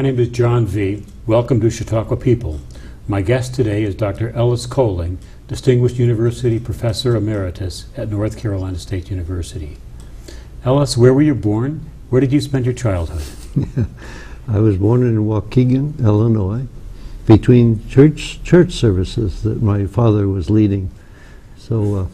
My name is John V. Welcome to Chautauqua People. My guest today is Dr. Ellis Cowling, Distinguished University Professor Emeritus at North Carolina State University. Ellis, where were you born? Where did you spend your childhood? I was born in Waukegan, Illinois, between church services that my father was leading. So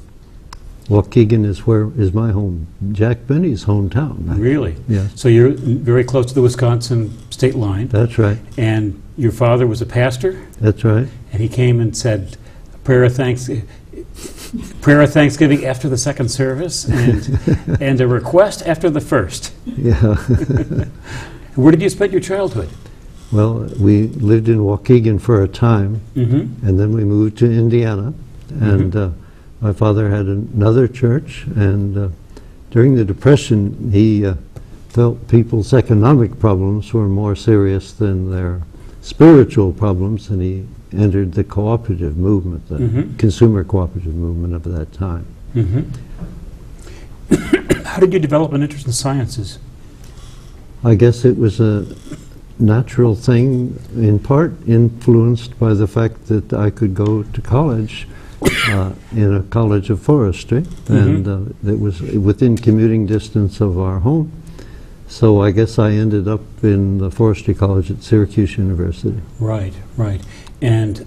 Waukegan is where is my home, Jack Benny's hometown. Actually. Really? Yeah. So you're very close to the Wisconsin state line. That's right. And your father was a pastor. That's right. And he came and said, prayer of thanksgiving after the second service, and and a request after the first. Yeah. Where did you spend your childhood? Well, we lived in Waukegan for a time, and then we moved to Indiana, and. My father had another church, and during the Depression, he felt people's economic problems were more serious than their spiritual problems, and he entered the cooperative movement, the consumer cooperative movement of that time. How did you develop an interest in sciences? I guess it was a natural thing, in part influenced by the fact that I could go to college in a college of forestry, and it was within commuting distance of our home. So I guess I ended up in the forestry college at Syracuse University. Right, right. And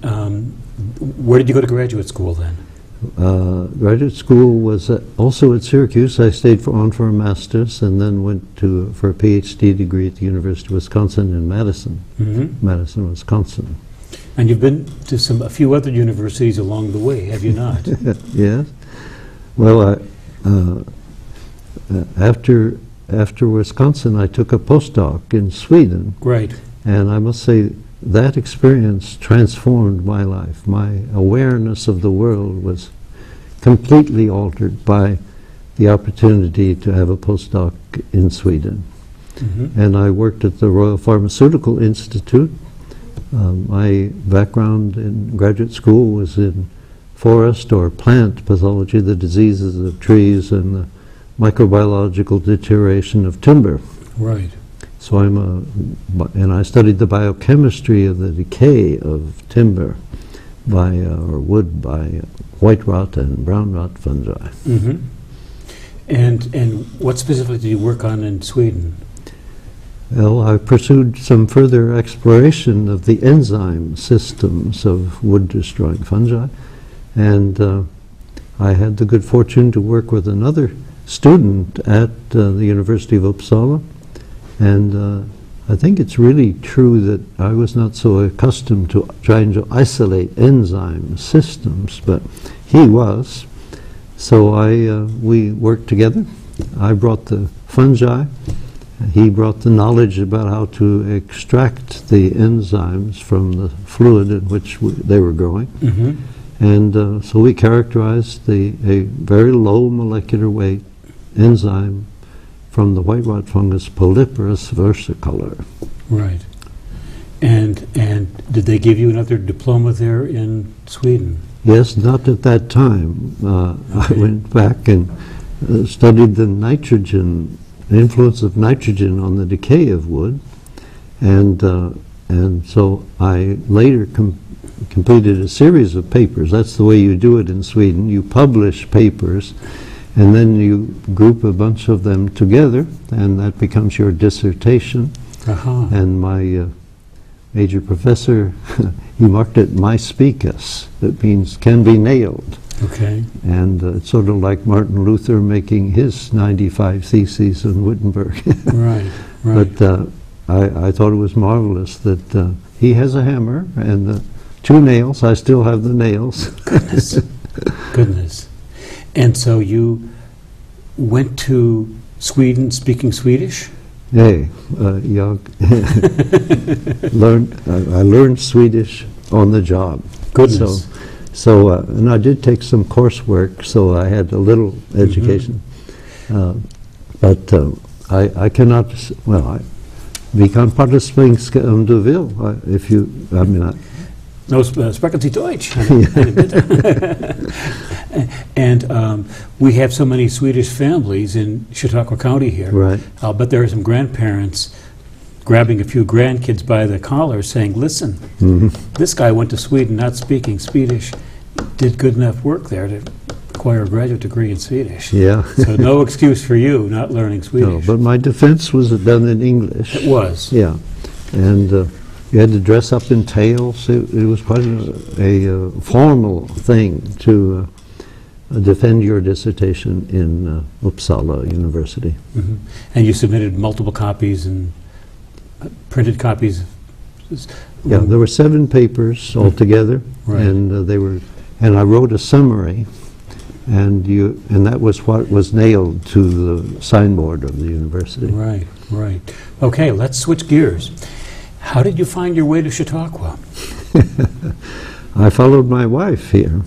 where did you go to graduate school then? Graduate school was also at Syracuse. I stayed for a master's, and then went to for a PhD degree at the University of Wisconsin in Madison, Wisconsin. And you've been to a few other universities along the way, have you not? Yes. Well, after Wisconsin, I took a postdoc in Sweden. Right. And I must say that experience transformed my life. My awareness of the world was completely altered by the opportunity to have a postdoc in Sweden. And I worked at the Royal Pharmaceutical Institute. My background in graduate school was in forest or plant pathology, the diseases of trees and the microbiological deterioration of timber. Right. So I studied the biochemistry of the decay of timber by, or wood by white rot and brown rot fungi. And what specifically did you work on in Sweden? Well, I pursued some further exploration of the enzyme systems of wood-destroying fungi, and I had the good fortune to work with another student at the University of Uppsala, and I think it's really true that I was not so accustomed to trying to isolate enzyme systems, but he was. So we worked together. I brought the fungi. He brought the knowledge about how to extract the enzymes from the fluid in which they were growing. And so we characterized a very low molecular weight enzyme from the white rot fungus Polyporus versicolor. Right. And did they give you another diploma there in Sweden? Yes, not at that time. I went back and studied the influence of nitrogen on the decay of wood, and so I later completed a series of papers. That's the way you do it in Sweden. You publish papers, and then you group a bunch of them together, and that becomes your dissertation. And my major professor, he marked it "myspicus." That means can be nailed. Okay. And it's sort of like Martin Luther making his 95 theses in Wittenberg. Right, right. But I thought it was marvelous that he has a hammer and 2 nails. I still have the nails. Goodness. Goodness. And so you went to Sweden speaking Swedish? Hey, I learned Swedish on the job. Goodness. So, and I did take some coursework, so I had a little education. But I cannot, well, we can't participate on the Ville, if you, I mean, no, sprechen Sie Deutsch. And we have so many Swedish families in Chautauqua County here. Right. But there are some grandparents grabbing a few grandkids by the collar saying, listen, this guy went to Sweden not speaking Swedish, did good enough work there to acquire a graduate degree in Swedish. Yeah. So no excuse for you not learning Swedish. No, but my defense was done in English. It was. Yeah. And you had to dress up in tails. It was quite a formal thing to defend your dissertation in Uppsala University. Mm-hmm. And you submitted multiple copies and printed copies? Yeah, there were 7 papers altogether, right. And and I wrote a summary, and that was what was nailed to the signboard of the university. Right, right. Okay, let's switch gears. How did you find your way to Chautauqua? I followed my wife here,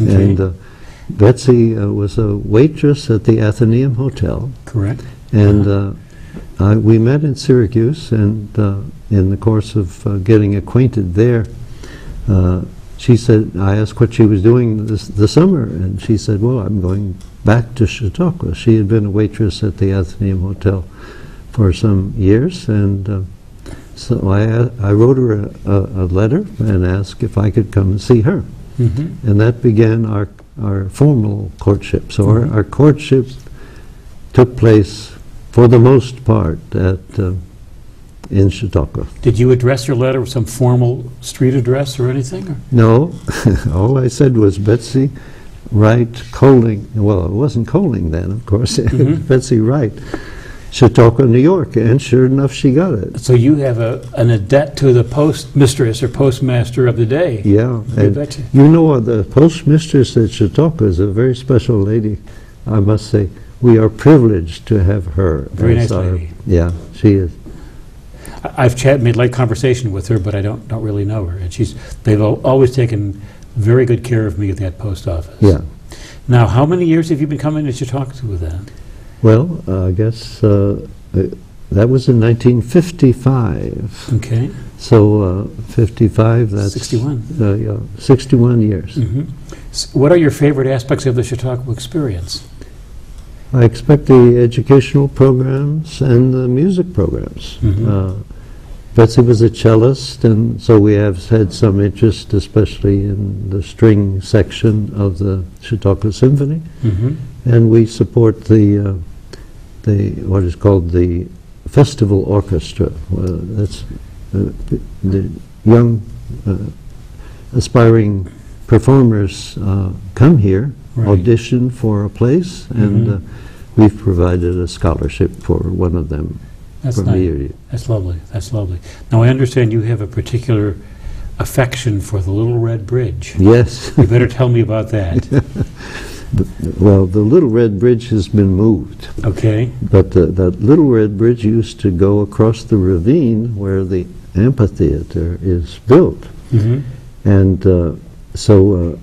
okay. And Betsy was a waitress at the Athenaeum Hotel. Correct. And we met in Syracuse, and in the course of getting acquainted there, she said, I asked what she was doing the summer, and she said, well, I'm going back to Chautauqua. She had been a waitress at the Athenaeum Hotel for some years, and so I wrote her a letter and asked if I could come and see her. Mm-hmm. And that began our formal courtship. So mm-hmm. our courtship took place for the most part in Chautauqua. Did you address your letter with some formal street address or anything? Or? No. All I said was Betsy Wright Cowling. Well, it wasn't Cowling then, of course. Mm-hmm. Betsy Wright, Chautauqua, New York. And sure enough, she got it. So you have an adept to the postmistress or postmaster of the day. Yeah. You know, the postmistress at Chautauqua is a very special lady, I must say. We are privileged to have her. Very nice lady. Yeah, she is. I've made light conversation with her, but I don't really know her. And they've always taken very good care of me at that post office. Yeah. Now, how many years have you been coming to Chautauqua with that? Well, I guess that was in 1955. Okay. So 55, that's... 61. Yeah, 61 years. Mm-hmm. So what are your favorite aspects of the Chautauqua experience? I expect the educational programs and the music programs. Mm-hmm. Betsy was a cellist, and so we have had some interest, especially in the string section of the Chautauqua Symphony. Mm-hmm. And we support what is called the Festival Orchestra. That's the young aspiring performers come here. Right. Audition for a place, and we've provided a scholarship for one of them. That's nice. That's lovely. That's lovely. Now I understand you have a particular affection for the Little Red Bridge. Yes. You better tell me about that. Well, the Little Red Bridge has been moved. Okay. But that Little Red Bridge used to go across the ravine where the amphitheater is built, and so.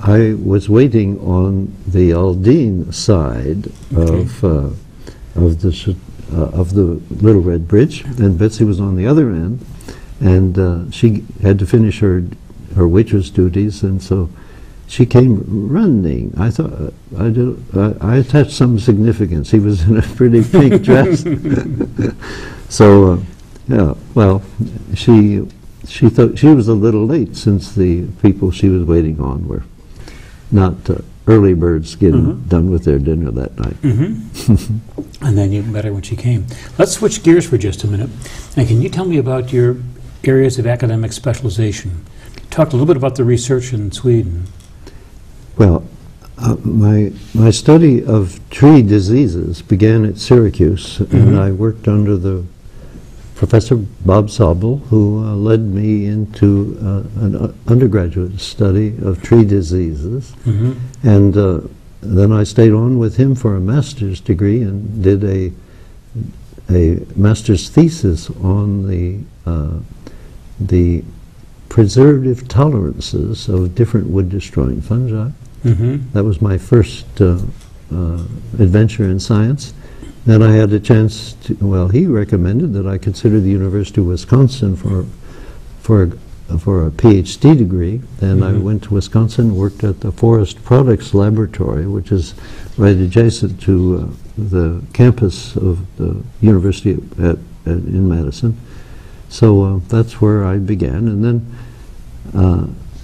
I was waiting on the Aldine side of the Little Red Bridge, and Betsy was on the other end, and she had to finish her waitress duties, and so she came running. I thought I attached some significance. He was in a pretty pink dress, so yeah. Well, she thought she was a little late since the people she was waiting on were. Not early birds getting done with their dinner that night. Mm-hmm. And then you met her when she came. Let's switch gears for just a minute. And can you tell me about your areas of academic specialization? Talk a little bit about the research in Sweden. Well, my study of tree diseases began at Syracuse, and I worked under the Professor Bob Zobel, who led me into an undergraduate study of tree diseases. Mm-hmm. And then I stayed on with him for a master's degree and did a master's thesis on the preservative tolerances of different wood-destroying fungi. Mm-hmm. That was my first adventure in science. Then I had a chance to, well, he recommended that I consider the University of Wisconsin for a PhD degree. Then I went to Wisconsin, worked at the Forest Products Laboratory, which is right adjacent to the campus of the University at in Madison. So that's where I began. And then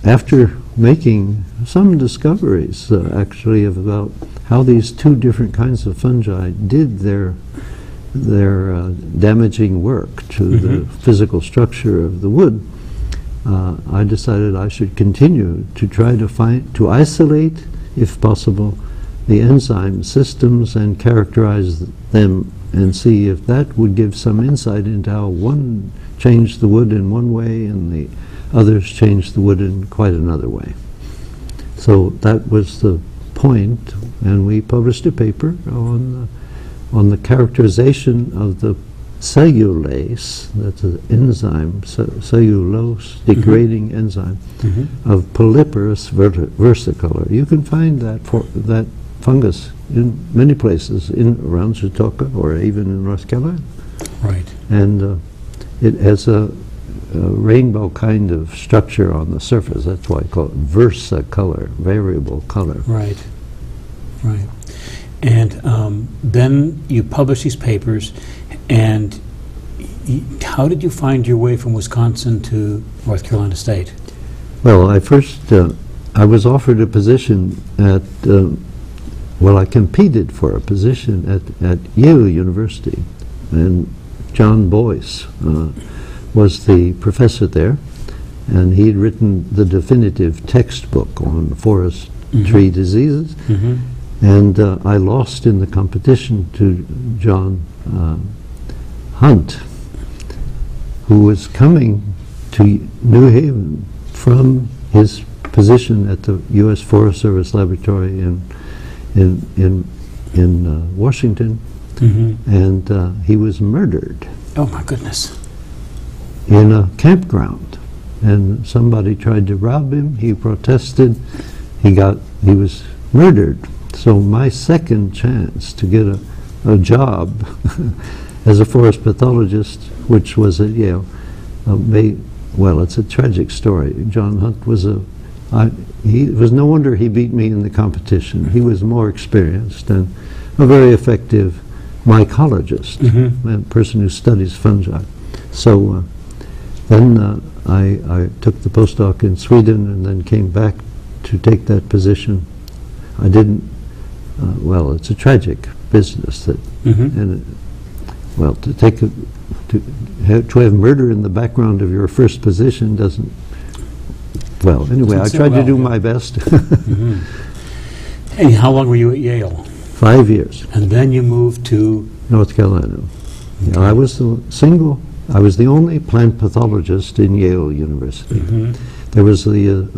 after making some discoveries, actually, about how these two different kinds of fungi did their damaging work to the physical structure of the wood, I decided I should continue to try to isolate, if possible, the enzyme systems and characterize them and see if that would give some insight into how one changed the wood in one way and the others changed the wood in quite another way. So that was the point, and we published a paper on the characterization of the cellulase, that's an enzyme, cellulose-degrading enzyme, of Polyporus versicolor. You can find that, that fungus in many places, around Chautauqua or even in North Carolina. Right. And it has a rainbow kind of structure on the surface. That's why I call it versicolor, variable color. Right, right. And then you publish these papers, and how did you find your way from Wisconsin to North Carolina State? Well, I first, I was offered a position at, well, I competed for a position at Yale University, and John Boyce was the professor there, and he'd written the definitive textbook on forest tree diseases. And I lost in the competition to John Hunt, who was coming to New Haven from his position at the U.S. Forest Service Laboratory in Washington, and he was murdered. Oh my goodness! In a campground, and somebody tried to rob him. He protested. He was murdered. So my second chance to get a job as a forest pathologist, which was at Yale, well, it's a tragic story. John Hunt was it was no wonder he beat me in the competition. He was more experienced and a very effective mycologist, a person who studies fungi. So then I took the postdoc in Sweden and then came back to take that position. I didn't. Well, it's a tragic business that, well, to have murder in the background of your first position doesn't. Well, anyway, I tried to do my best. And how long were you at Yale? 5 years. And then you moved to North Carolina. Okay. Now, I was the only plant pathologist in Yale University. There was the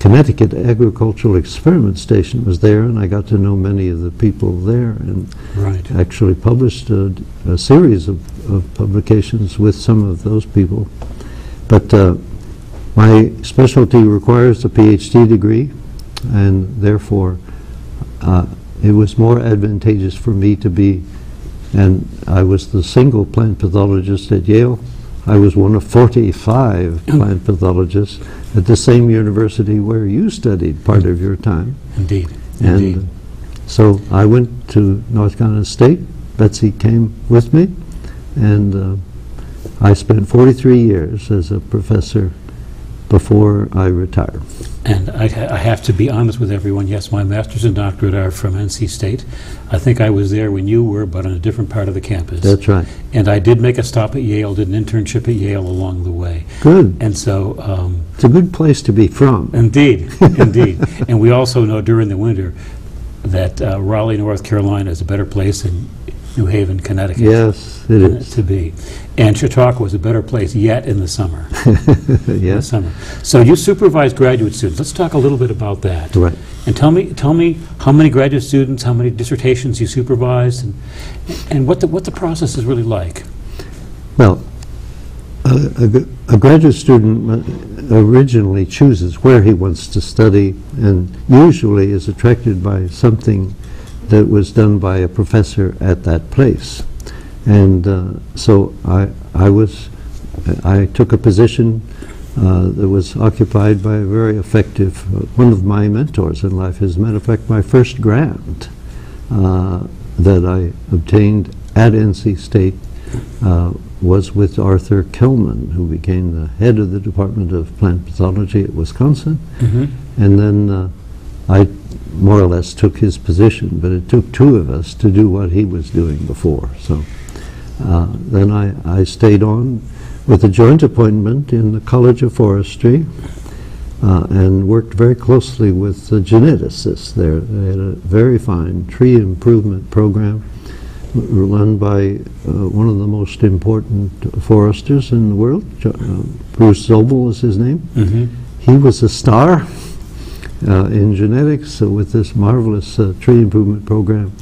Connecticut Agricultural Experiment Station was there, and I got to know many of the people there, and actually published a series of publications with some of those people. But my specialty requires a PhD degree, and therefore it was more advantageous for me to be, and I was the single plant pathologist at Yale. I was one of 45 plant pathologists at the same university where you studied part of your time. Indeed. And indeed. So I went to North Carolina State. Betsy came with me, and I spent 43 years as a professor before I retired. And I have to be honest with everyone, yes, my master's and doctorate are from NC State. I think I was there when you were, but on a different part of the campus. That's right. And I did make a stop at Yale, did an internship at Yale along the way. Good. And so... it's a good place to be from. Indeed, indeed. And we also know during the winter that Raleigh, North Carolina is a better place than New Haven, Connecticut. Yes, it is. To be. And Chautauqua was a better place yet in the summer. Yes. So you supervise graduate students. Let's talk a little bit about that. Right. And tell me how many graduate students, how many dissertations you supervised, and what the process is really like. Well, a graduate student originally chooses where he wants to study, and usually is attracted by something that was done by a professor at that place. And so I took a position that was occupied by a very effective, one of my mentors in life. As a matter of fact, my first grant that I obtained at NC State was with Arthur Kelman, who became the head of the Department of Plant Pathology at Wisconsin. Mm-hmm. And then I more or less took his position, but it took two of us to do what he was doing before. So then I stayed on with a joint appointment in the College of Forestry and worked very closely with the geneticists there. They had a very fine tree improvement program run by one of the most important foresters in the world. Bruce Zobel was his name. Mm-hmm. He was a star in genetics with this marvelous tree improvement program.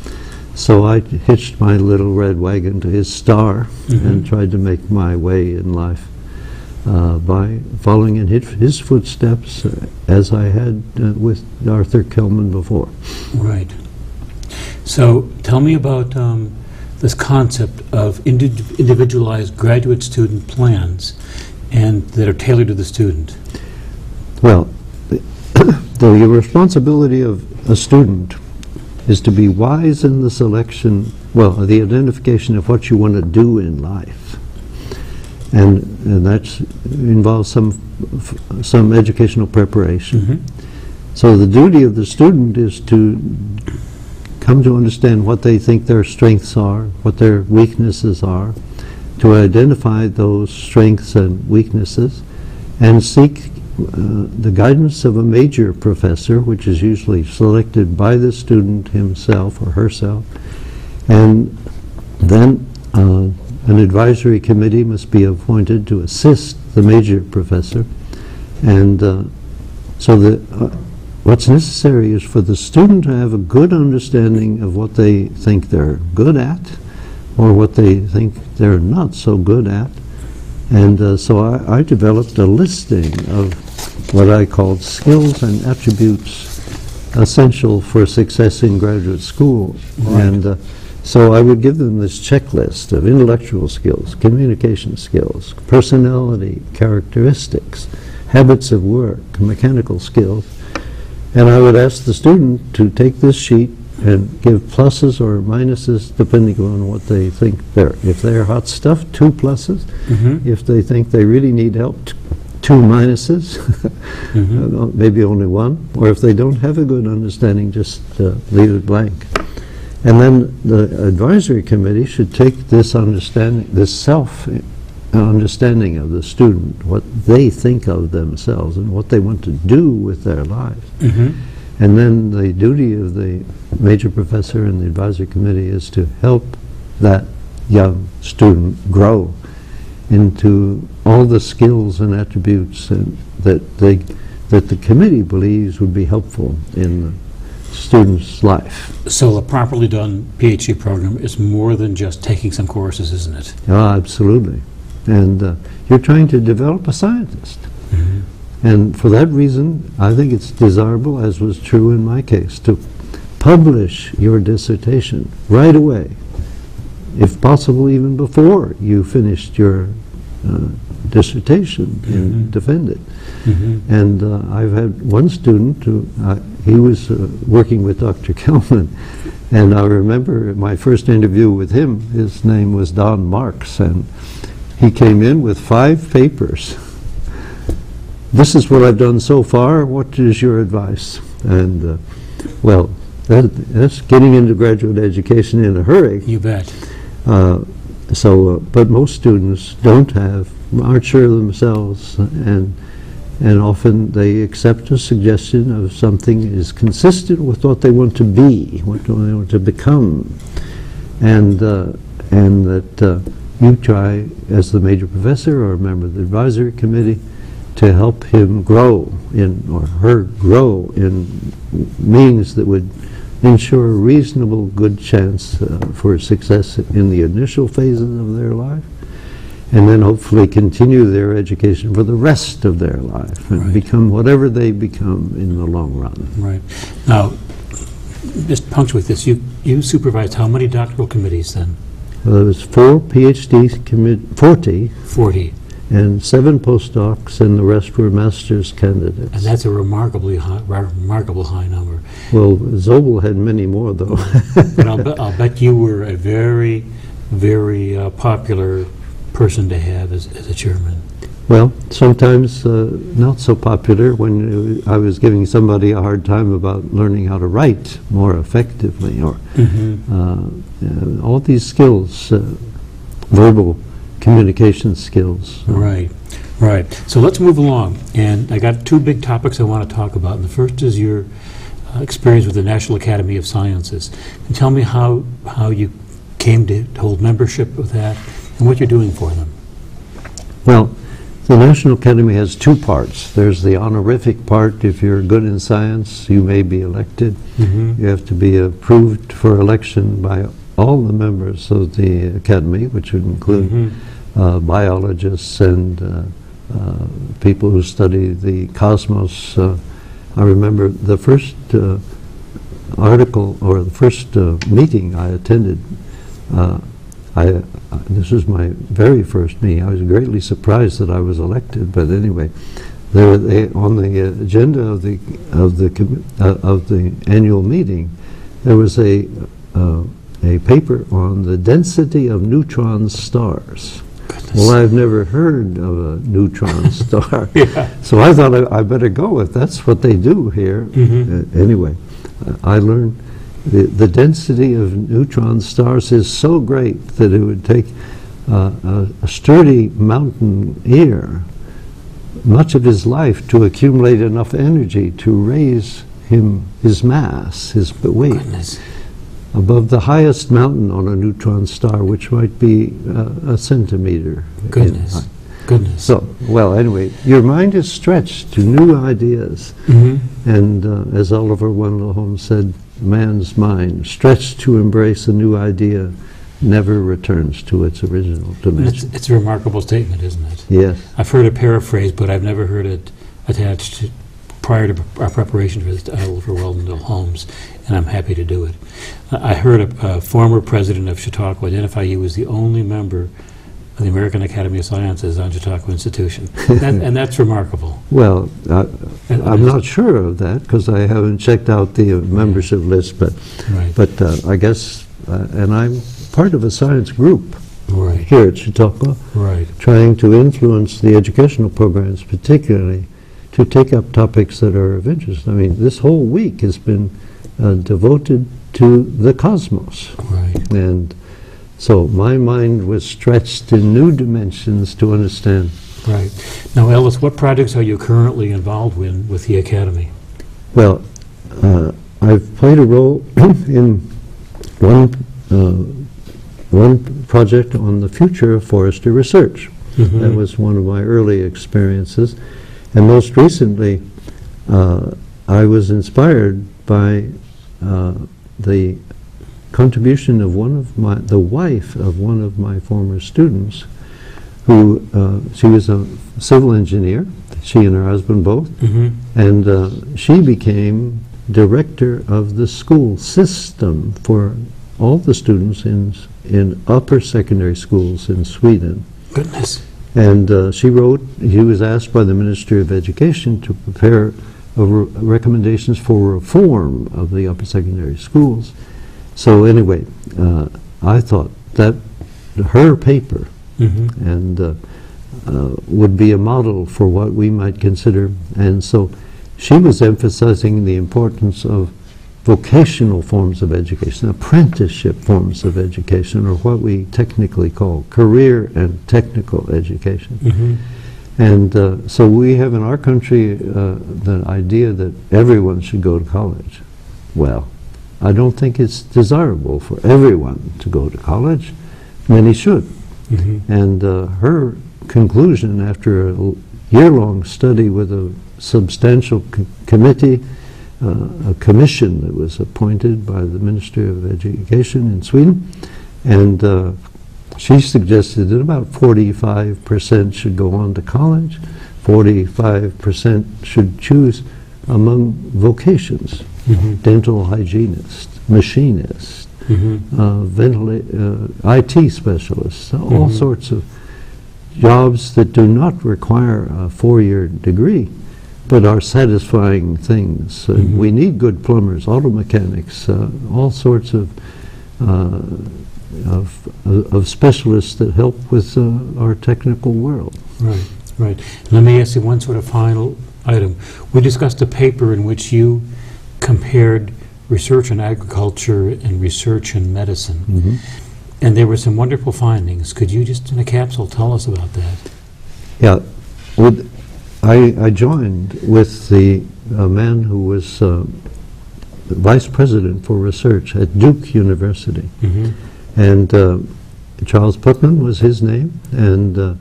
So I hitched my little red wagon to his star, mm-hmm, and tried to make my way in life by following in his footsteps as I had with Arthur Kelman before. Right. So tell me about this concept of individualized graduate student plans and that are tailored to the student. Well, the responsibility of a student is to be wise in the selection, well, the identification of what you want to do in life. And that involves some educational preparation. Mm-hmm. So the duty of the student is to come to understand what they think their strengths are, what their weaknesses are, to identify those strengths and weaknesses, and seek the guidance of a major professor, which is usually selected by the student himself or herself. And then an advisory committee must be appointed to assist the major professor. And so what's necessary is for the student to have a good understanding of what they think they're good at or what they think they're not so good at. And so I developed a listing of what I called skills and attributes essential for success in graduate school. Right. And so I would give them this checklist of intellectual skills, communication skills, personality characteristics, habits of work, mechanical skills. And I would ask the student to take this sheet and give pluses or minuses depending on what they think they're. If they're hot stuff, 2 pluses. Mm-hmm. If they think they really need help, 2 minuses, mm-hmm, maybe only 1. Or if they don't have a good understanding, just leave it blank. And then the advisory committee should take this understanding, this self-understanding of the student, what they think of themselves and what they want to do with their lives. Mm-hmm. And then the duty of the major professor and the advisory committee is to help that young student grow into all the skills and attributes and that the committee believes would be helpful in the student's life. So a properly done PhD program is more than just taking some courses, isn't it? Yeah, absolutely. And you're trying to develop a scientist. Mm-hmm. And for that reason, I think it's desirable, as was true in my case, to publish your dissertation right away, if possible even before you finished your dissertation, mm-hmm, and defend it. Mm-hmm. And I've had one student who, he was working with Dr. Kelman, and I remember my first interview with him, his name was Don Marks, and he came in with 5 papers. This is what I've done so far, what is your advice? And well, that's getting into graduate education in a hurry. You bet. But most students aren't sure of themselves, and often they accept a suggestion of something is consistent with what they want to be, what they want to become, and that you try, as the major professor or a member of the advisory committee, to help him grow in, or her grow in means that would ensure a reasonable good chance for success in the initial phases of their life, and then hopefully continue their education for the rest of their life and right, become whatever they become in the long run. Right. Now, just punctuate this, you supervised how many doctoral committees then? Well, there was 4 PhD committees, 40. 40. And 7 postdocs, and the rest were master's candidates. And that's a remarkably high number. Well, Zobel had many more, though. But I'll bet you were a very very popular person to have as a chairman. Well, sometimes not so popular. When I was giving somebody a hard time about learning how to write more effectively, or all these skills, verbal communication skills. Right, right. So let's move along. And I got two big topics I want to talk about. And the first is your experience with the National Academy of Sciences. And tell me how you came to hold membership with that and what you're doing for them. Well, the National Academy has two parts. There's the honorific part. If you're good in science, you may be elected. You have to be approved for election by all the members of the Academy, which would include biologists and people who study the cosmos. I remember the first article, or the first meeting I attended, this was my very first meeting. I was greatly surprised that I was elected, but anyway, they, on the agenda of the annual meeting, there was a paper on the density of neutron stars. Goodness. Well, I've never heard of a neutron star, so I thought I better go if that's what they do here. Anyway, I learned. The density of neutron stars is so great that it would take a sturdy mountaineer much of his life to accumulate enough energy to raise his mass, his weight, above the highest mountain on a neutron star, which might be a centimeter. Goodness. So, well, anyway, your mind is stretched to new ideas. And as Oliver Wendell Holmes said, man's mind, stretched to embrace a new idea, never returns to its original dimension. It's a remarkable statement, isn't it? Yes. I've heard a paraphrase, but I've never heard it attached to, prior to our preparation for this, Oliver Wendell Holmes, and I'm happy to do it. I heard a former president of Chautauqua identify you as the only member the American Academy of Sciences on Chautauqua Institution. And that's remarkable. Well, I'm not sure of that because I haven't checked out the membership list, but I guess, and I'm part of a science group here at Chautauqua, trying to influence the educational programs particularly to take up topics that are of interest. I mean, this whole week has been devoted to the cosmos. And so my mind was stretched in new dimensions to understand. Now, Ellis, what projects are you currently involved in with the Academy? Well, I've played a role in one project on the future of forestry research. That was one of my early experiences. And most recently, I was inspired by the contribution of the wife of one of my former students, who she was a civil engineer, she and her husband both, and she became director of the school system for all the students in upper secondary schools in Sweden. And she was asked by the Ministry of Education to prepare recommendations for reform of the upper secondary schools. So anyway, I thought that her paper would be a model for what we might consider. And so she was emphasizing the importance of vocational forms of education, apprenticeship forms of education, or what we technically call career and technical education. And so we have in our country the idea that everyone should go to college. Well, I don't think it's desirable for everyone to go to college. Many should. And her conclusion, after a year-long study with a substantial committee, a commission that was appointed by the Ministry of Education in Sweden, and she suggested that about 45% should go on to college, 45% should choose among vocations. Dental hygienist, machinist, IT specialists, all sorts of jobs that do not require a four-year degree, but are satisfying things. We need good plumbers, auto mechanics, all sorts of of specialists that help with our technical world. Right, right. Let me ask you one sort of final item. We discussed a paper in which you compared research in agriculture and research in medicine. Mm-hmm. And there were some wonderful findings. Could you just in a capsule tell us about that? Yeah. I joined with a man who was the vice president for research at Duke University. Mm-hmm. And Charles Putman was his name, and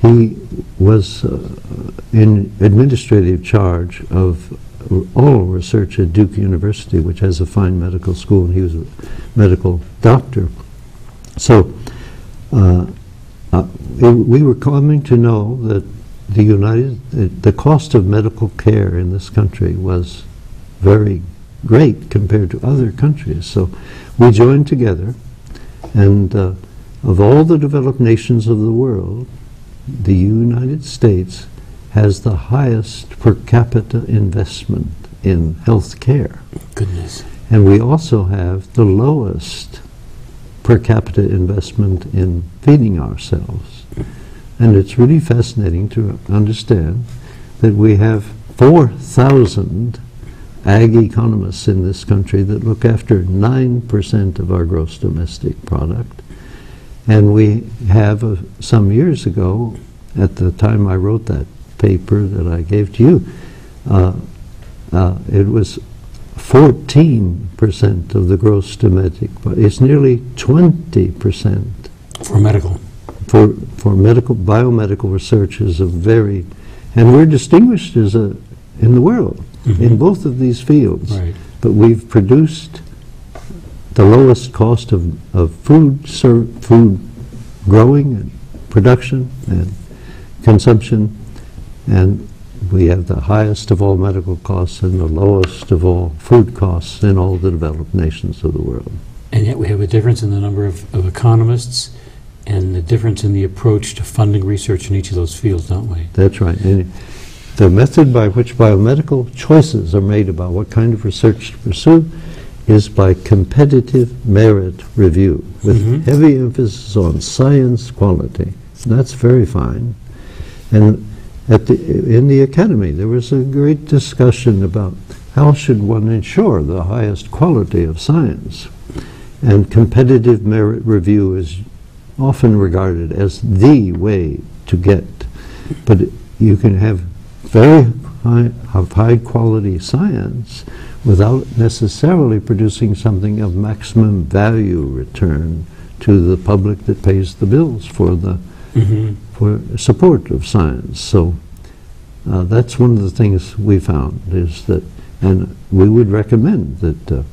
he was in administrative charge of all research at Duke University, which has a fine medical school, and he was a medical doctor. So we were coming to know that the cost of medical care in this country was very great compared to other countries. So we joined together, and of all the developed nations of the world, the United States has the highest per capita investment in health care. Goodness. And we also have the lowest per capita investment in feeding ourselves. And it's really fascinating to understand that we have 4,000 ag economists in this country that look after 9% of our gross domestic product. And we have, some years ago, at the time I wrote that paper that I gave to you, it was 14% of the gross domestic, but it's nearly 20% for medical. For medical, biomedical research is a very, and we're distinguished as in the world, mm-hmm. in both of these fields. Right. But we've produced the lowest cost of food growing and production and consumption. And we have the highest of all medical costs and the lowest of all food costs in all the developed nations of the world. And yet we have a difference in the number of economists and a difference in the approach to funding research in each of those fields, don't we? That's right. And the method by which biomedical choices are made about what kind of research to pursue is by competitive merit review with mm-hmm. heavy emphasis on science quality. That's very fine. And in the academy, there was a great discussion about how should one ensure the highest quality of science. And competitive merit review is often regarded as the way to get. But you can have very high quality science without necessarily producing something of maximum value return to the public that pays the bills for the mm-hmm. for support of science. So that's one of the things we found is that, and we would recommend that,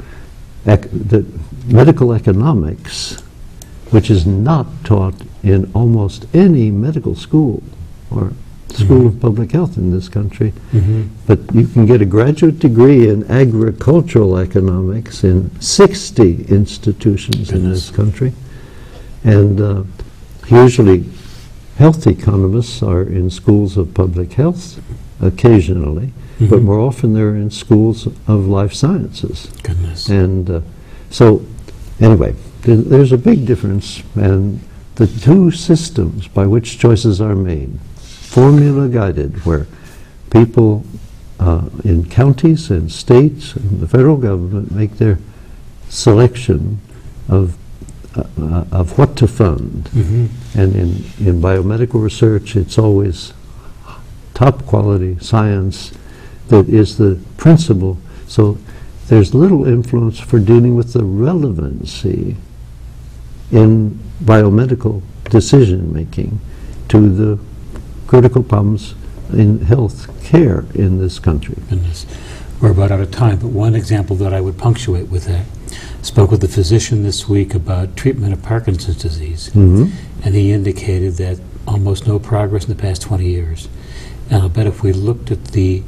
that medical economics, which is not taught in almost any medical school or school mm-hmm. of public health in this country, mm-hmm. but you can get a graduate degree in agricultural economics in 60 institutions Goodness. In this country. And usually health economists are in schools of public health occasionally, mm-hmm. but more often they're in schools of life sciences. Goodness. And so anyway, there's a big difference, and the two systems by which choices are made, formula guided, where people in counties and states and the federal government make their selection of what to fund. Mm-hmm. And in biomedical research, it's always top quality science that is the principle. So there's little influence for dealing with the relevancy in biomedical decision making to the critical problems in health care in this country. Goodness. We're about out of time, but one example that I would punctuate with that. Spoke with a physician this week about treatment of Parkinson's disease, mm-hmm. and he indicated that almost no progress in the past 20 years. And I'll bet if we looked at the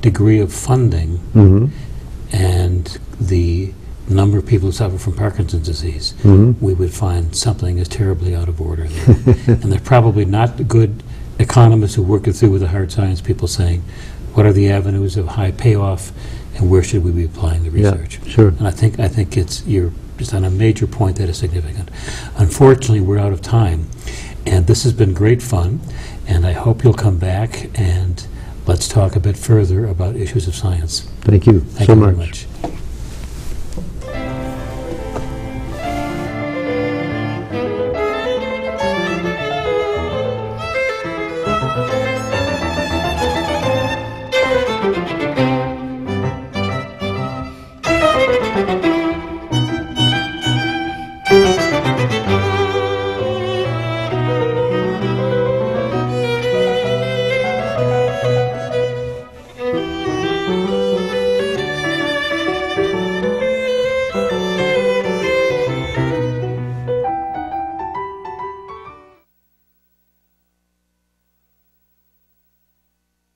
degree of funding mm-hmm. and the number of people who suffer from Parkinson's disease, mm-hmm. we would find something is terribly out of order there. And they're probably not good economists who work it through with the hard science people saying, what are the avenues of high payoff, and where should we be applying the research? Yeah, sure. And I think it's your just on a major point that is significant. Unfortunately, we're out of time, and this has been great fun, and I hope you'll come back and let's talk a bit further about issues of science. Thank you so much.